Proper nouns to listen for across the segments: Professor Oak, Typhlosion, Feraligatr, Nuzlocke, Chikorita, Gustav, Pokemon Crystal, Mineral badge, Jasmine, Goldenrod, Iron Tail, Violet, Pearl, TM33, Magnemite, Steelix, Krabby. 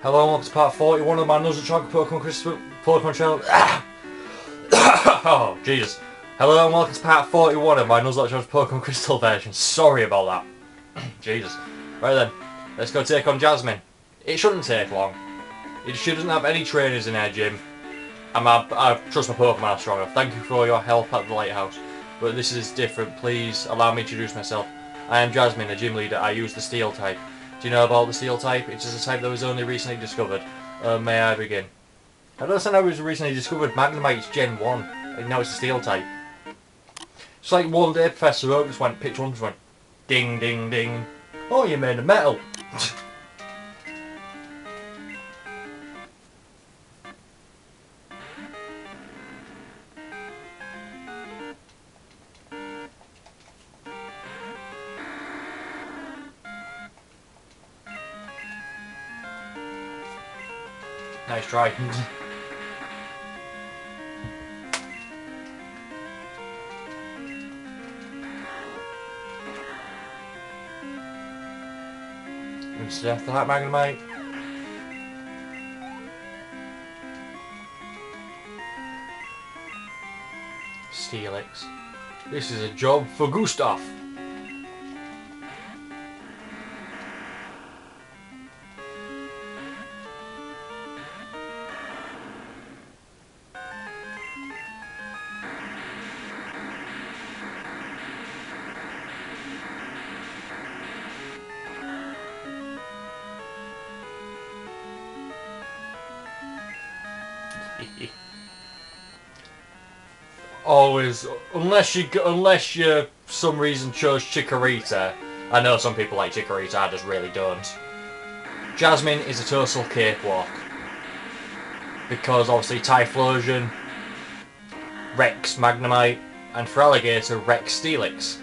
Hello, welcome to part 41 of my Nuzzle Chog Pokemon Crystal Pokemon Channel. Oh, Jesus. Hello and welcome to part 41 of my Nuzzle Chog Pokemon Crystal version. Sorry about that. Jesus. Right then, let's go take on Jasmine. It shouldn't take long. She doesn't have any trainers in her gym. I trust my Pokemon are strong enough. Thank you for all your help at the lighthouse. But this is different. Please allow me to introduce myself. I am Jasmine, a gym leader. I use the steel type. Do you know about the steel type? It is a type that was only recently discovered. May I begin? I don't understand how it was recently discovered. Magnemite's Gen 1, and now it's a steel type. It's like one day Professor Oak just went, pitch one, just went, ding, ding, ding. Oh, you're made of metal. Nice try. Instead of that Magnemite. Steelix. This is a job for Gustav. Always, unless you for some reason chose Chikorita. I know some people like Chikorita, I just really don't. Jasmine is a total cakewalk because obviously Typhlosion wrecks Magnemite and Feraligatr wrecks Steelix.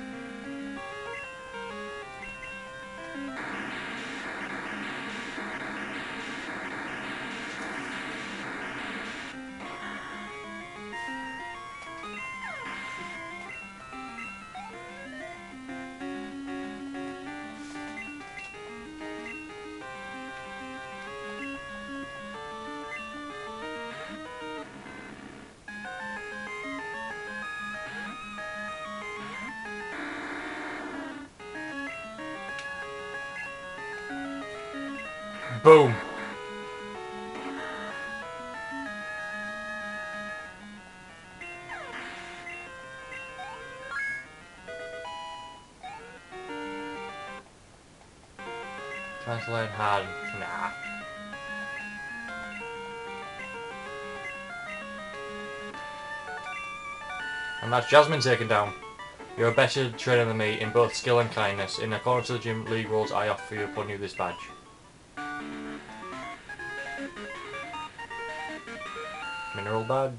Boom. Trying to learn hard. Nah. And that's Jasmine taken down. You're a better trainer than me in both skill and kindness. In accordance with the gym league rules, I offer upon you this badge. Mineral badge.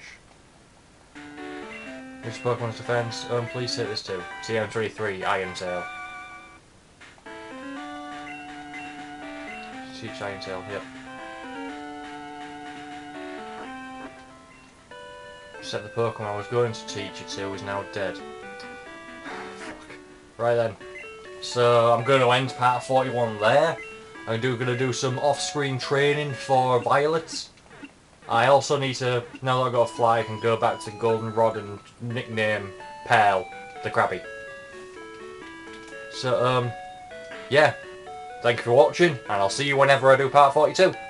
This Pokemon's defense. Please hit this too. TM33, Iron Tail. Teach Iron Tail, yep. Except the Pokemon I was going to teach it to is now dead. Fuck. Right then. So I'm going to end part 41 there. I'm going to do some off-screen training for Violet. I also need to, now that I've got a fly, I can go back to Goldenrod and nickname Pearl the Krabby. So, yeah. Thank you for watching, and I'll see you whenever I do part 42.